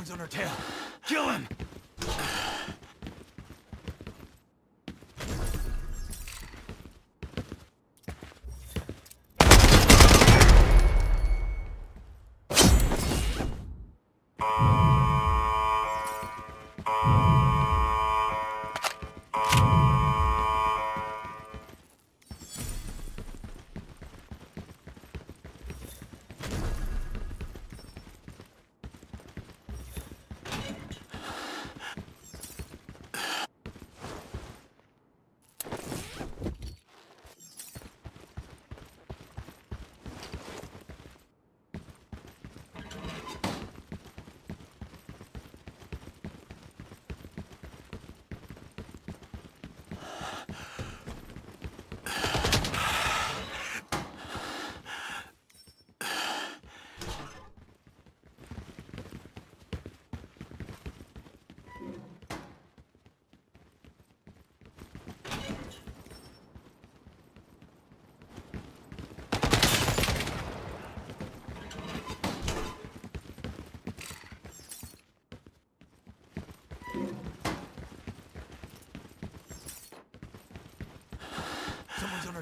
one's on her tail. Kill him!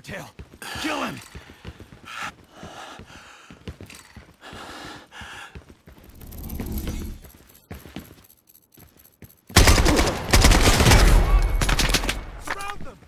Tail. Kill him! Surround them!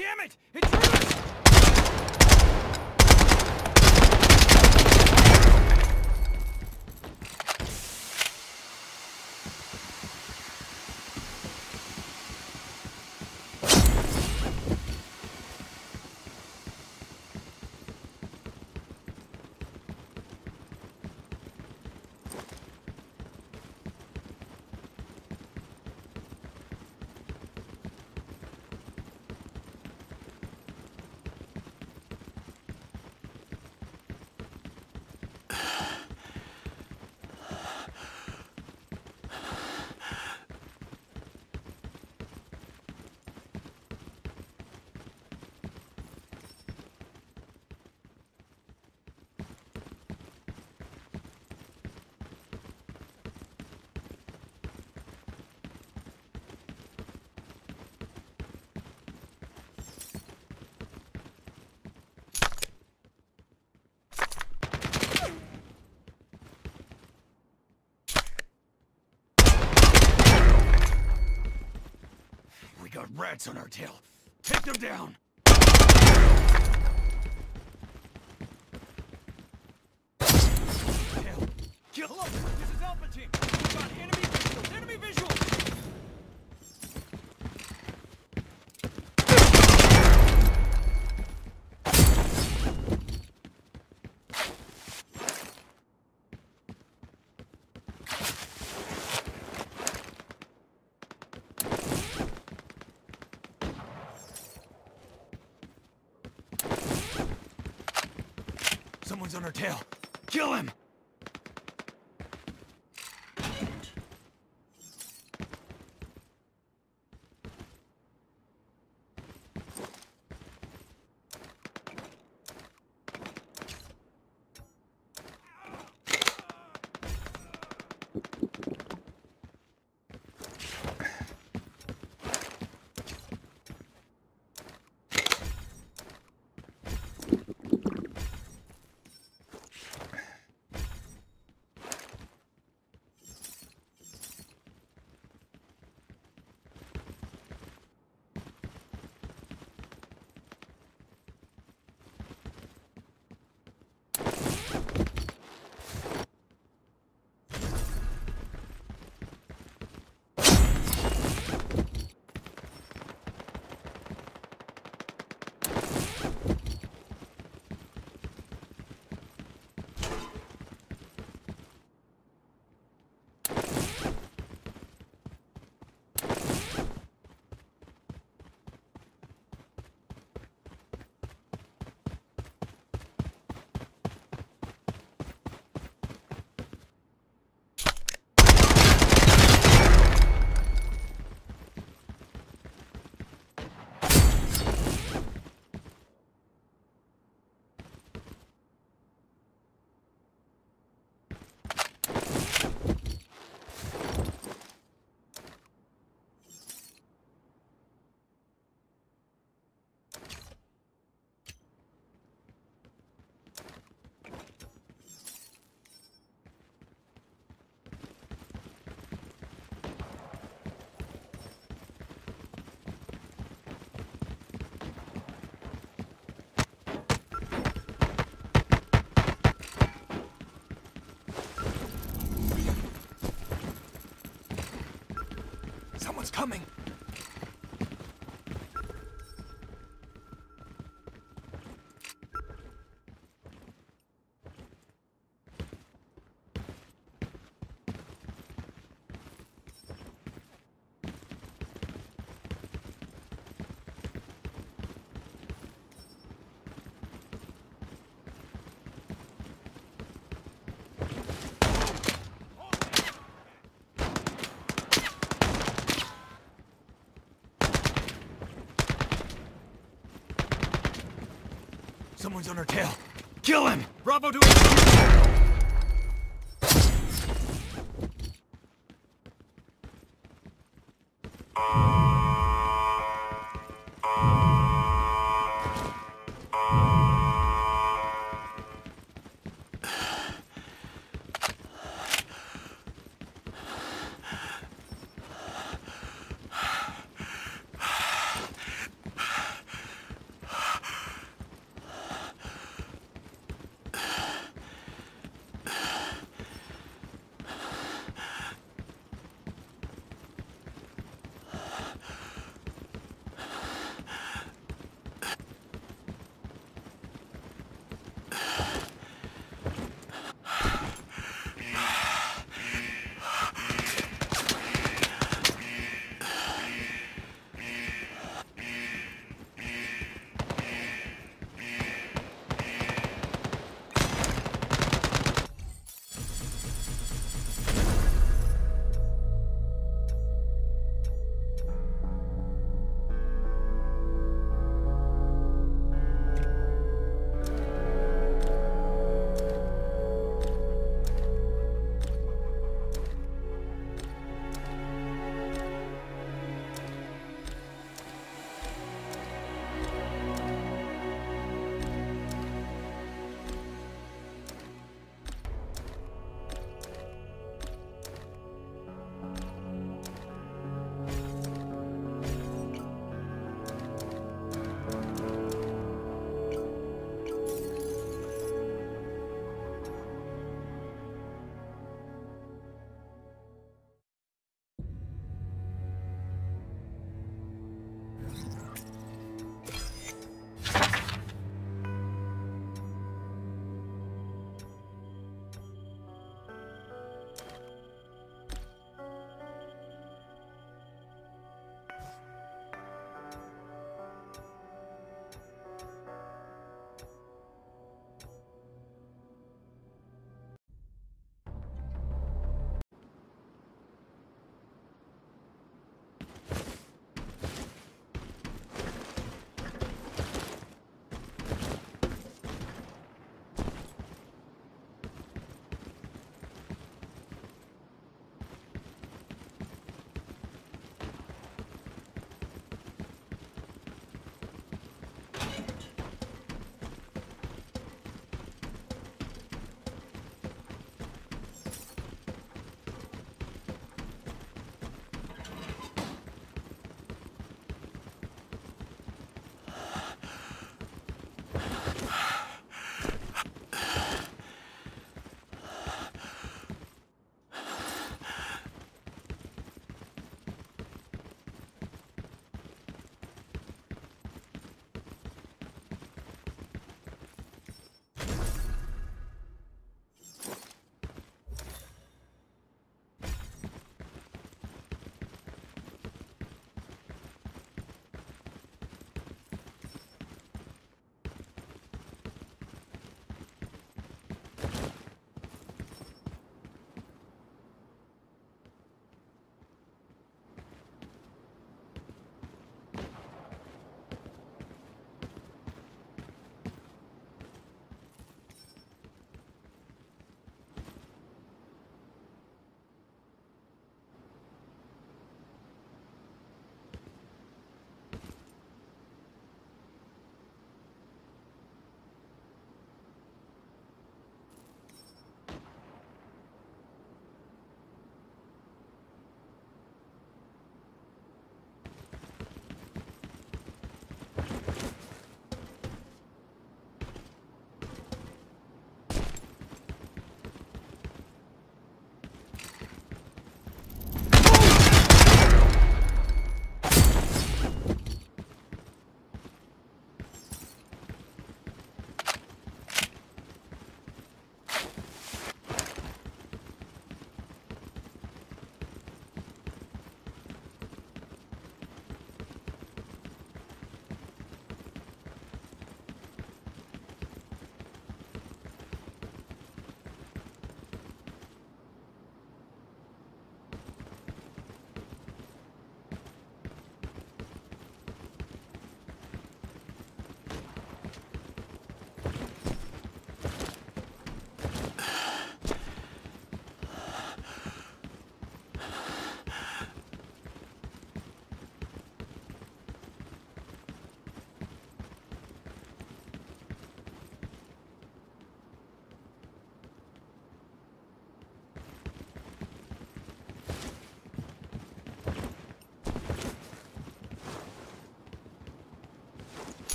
Damn it! It's yours! Got rats on our tail. Take them down! Tail. Kill them! This is Alpha Team! We've got enemy visuals! Enemy visuals! Someone's on her tail. Kill him! coming. Someone's on our tail. Kill him! Bravo to him!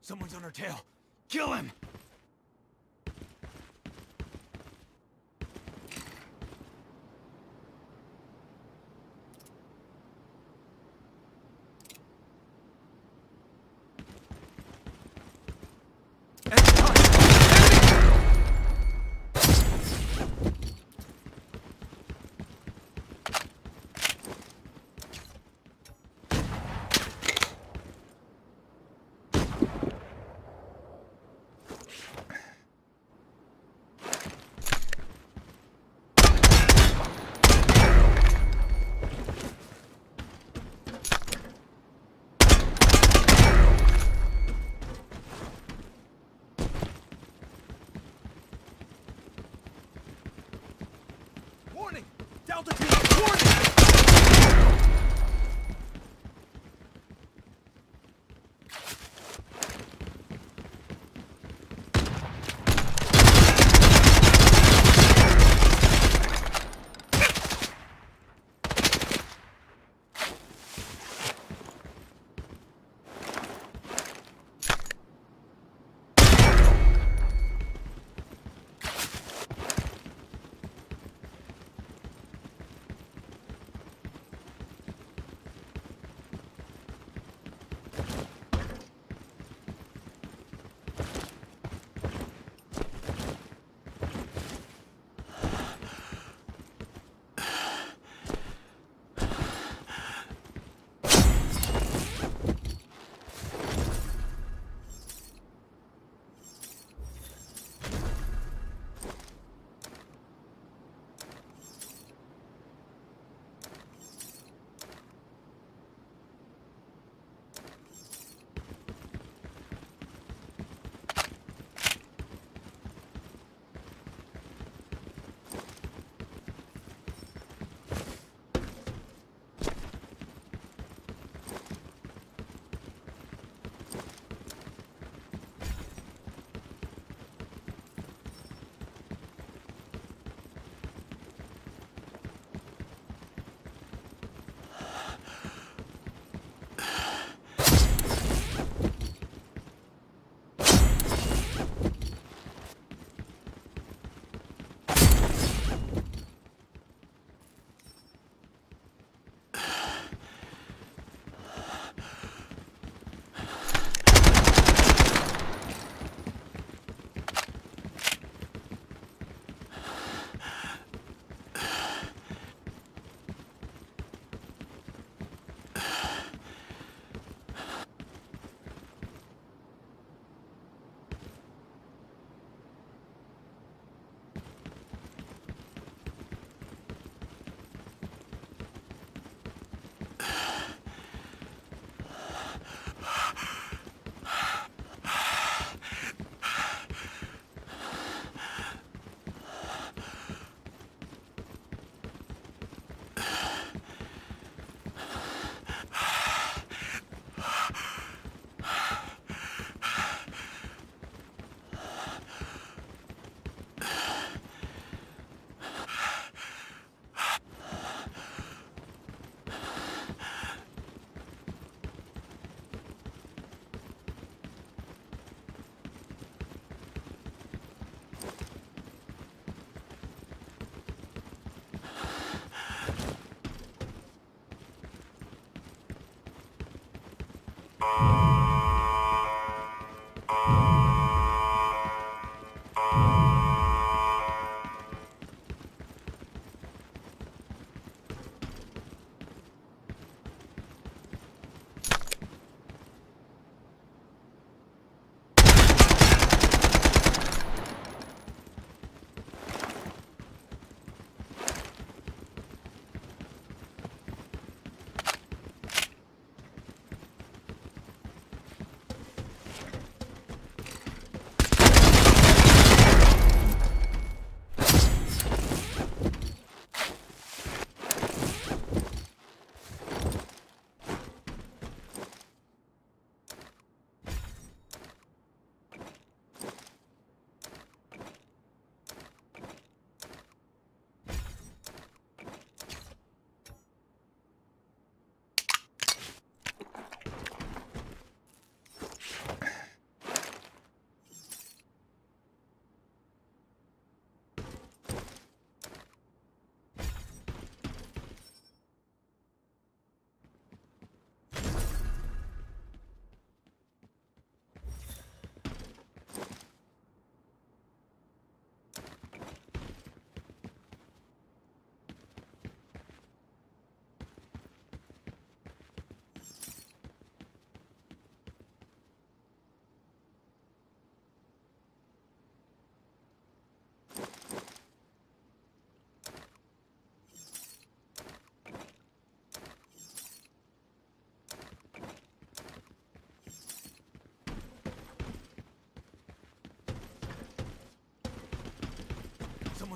Someone's on our tail. Kill him! Warning!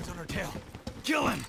He's on our tail. Kill him!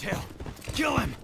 Tail. Kill him!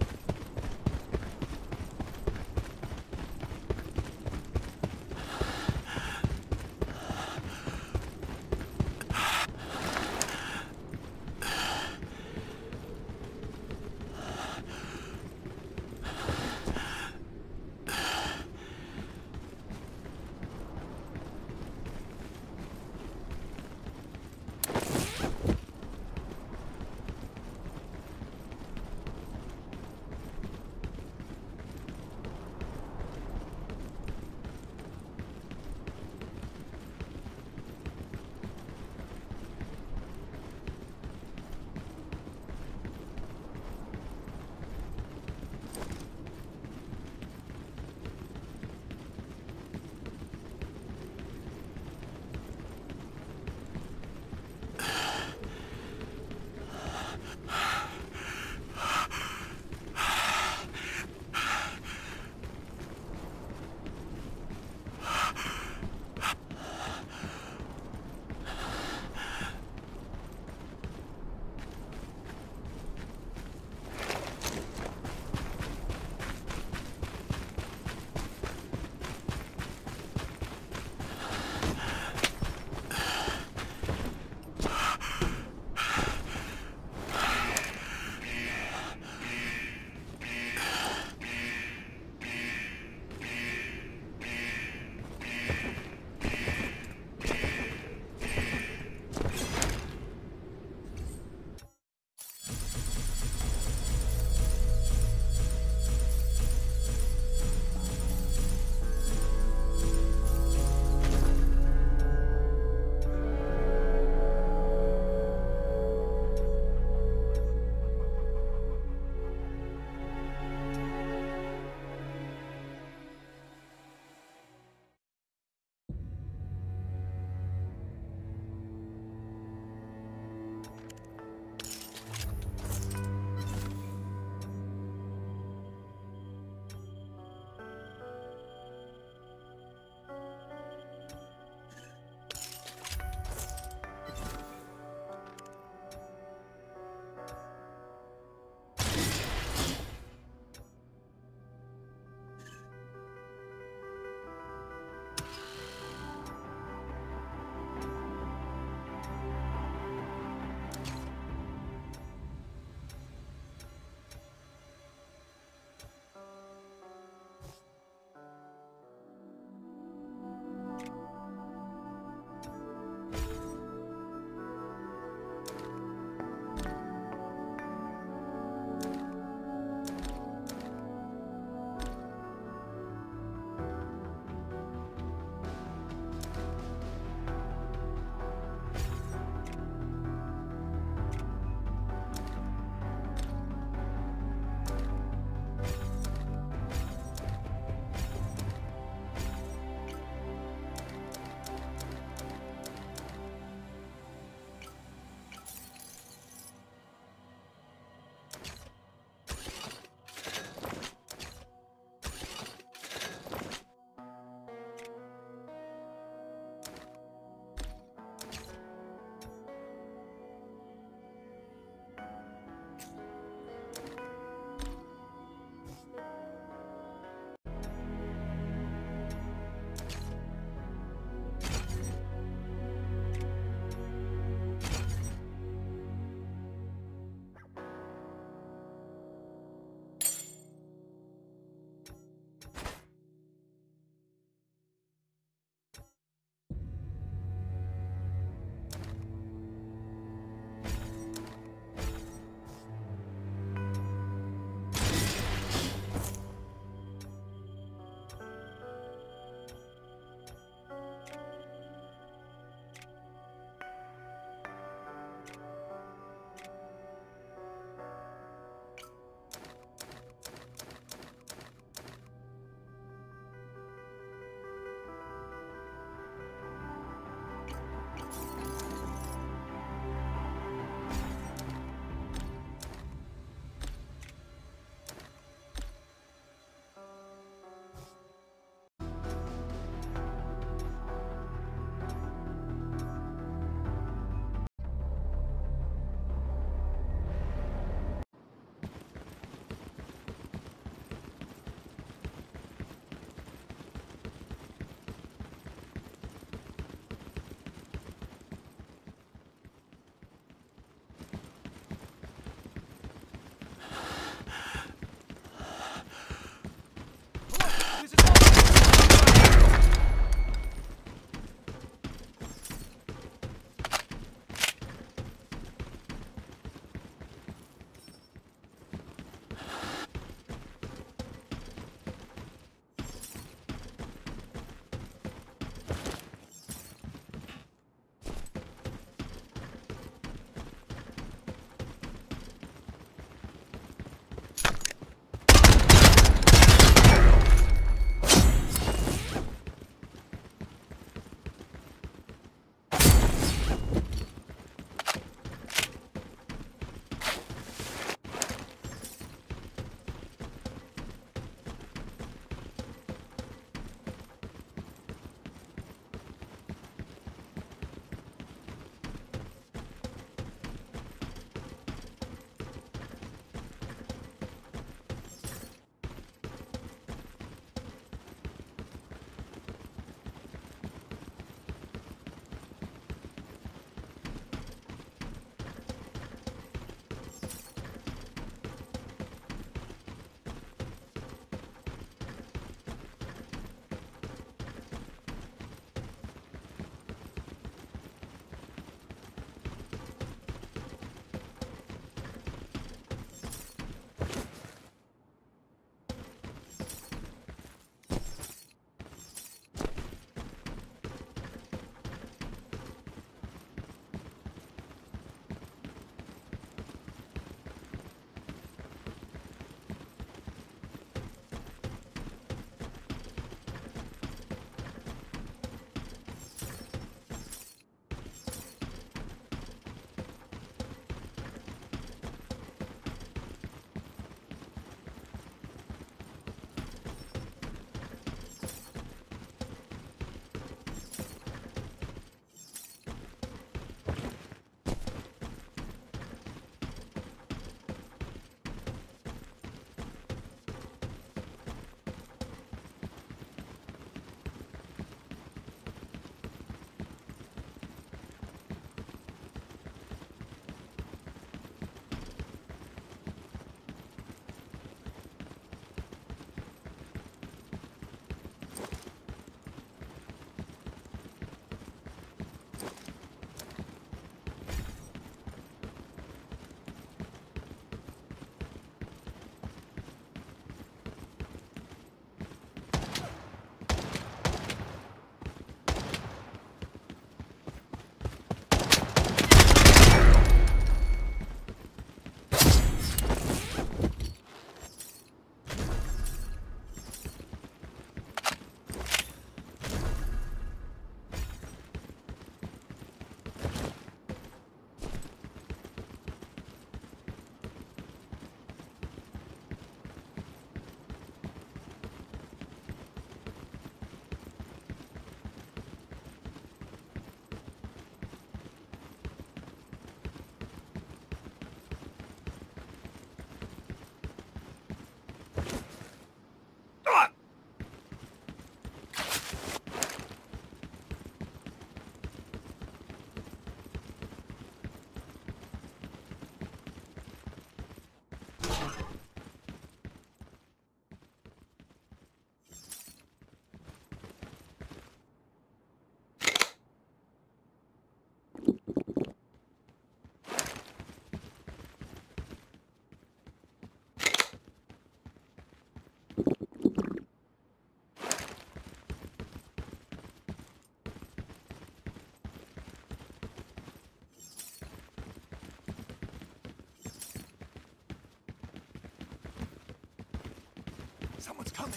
Someone's coming.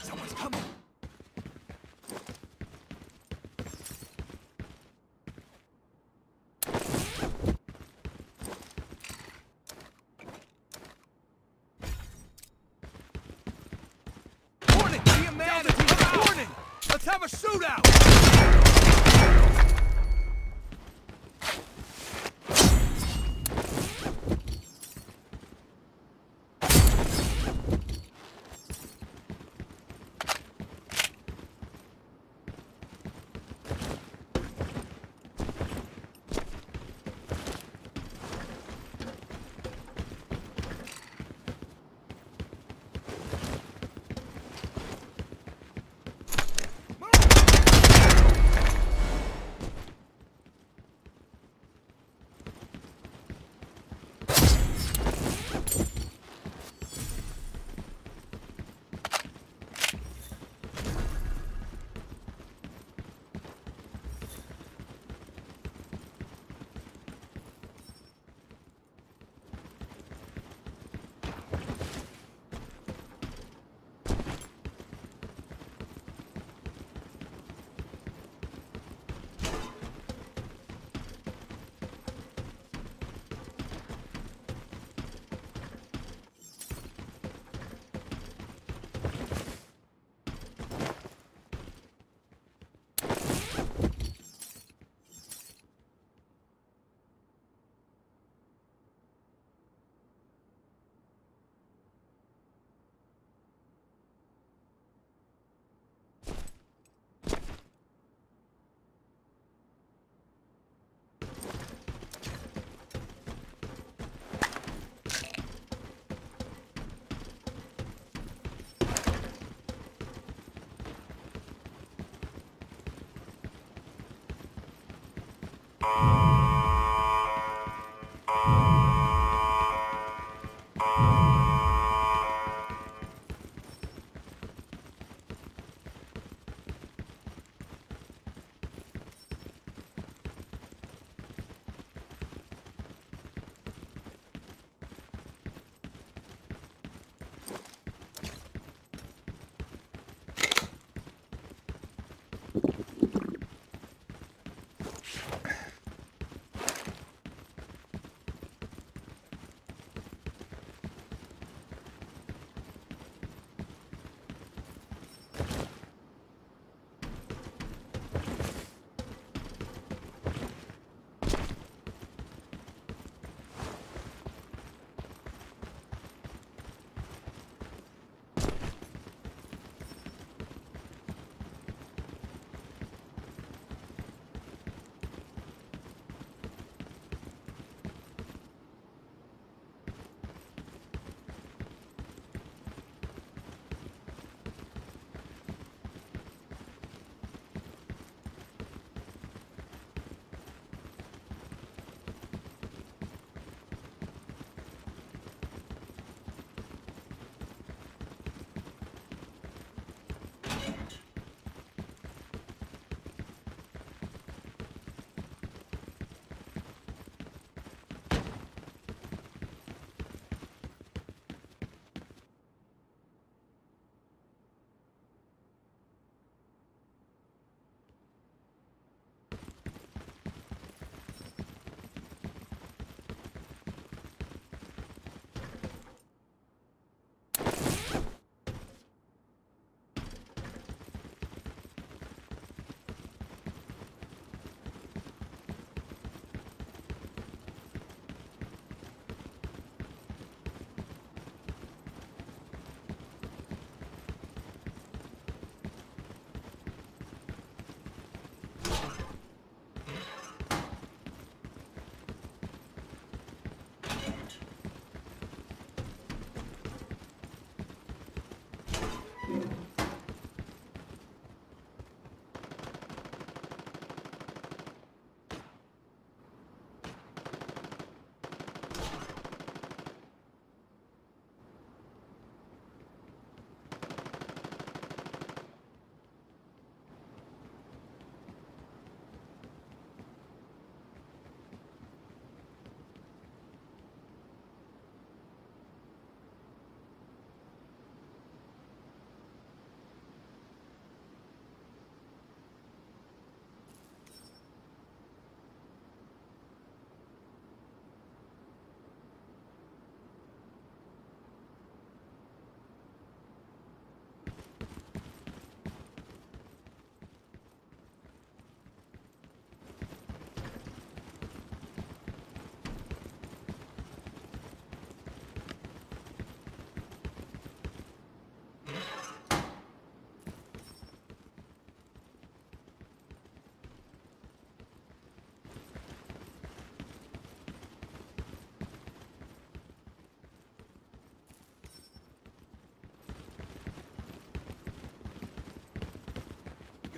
Someone's coming! Warning! Be a man! Warning! Let's have a shootout!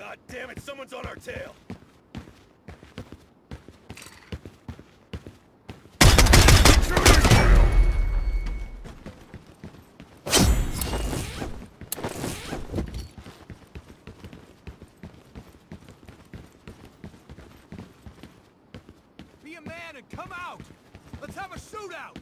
God damn it, someone's on our tail! Be a man and come out! Let's have a shootout!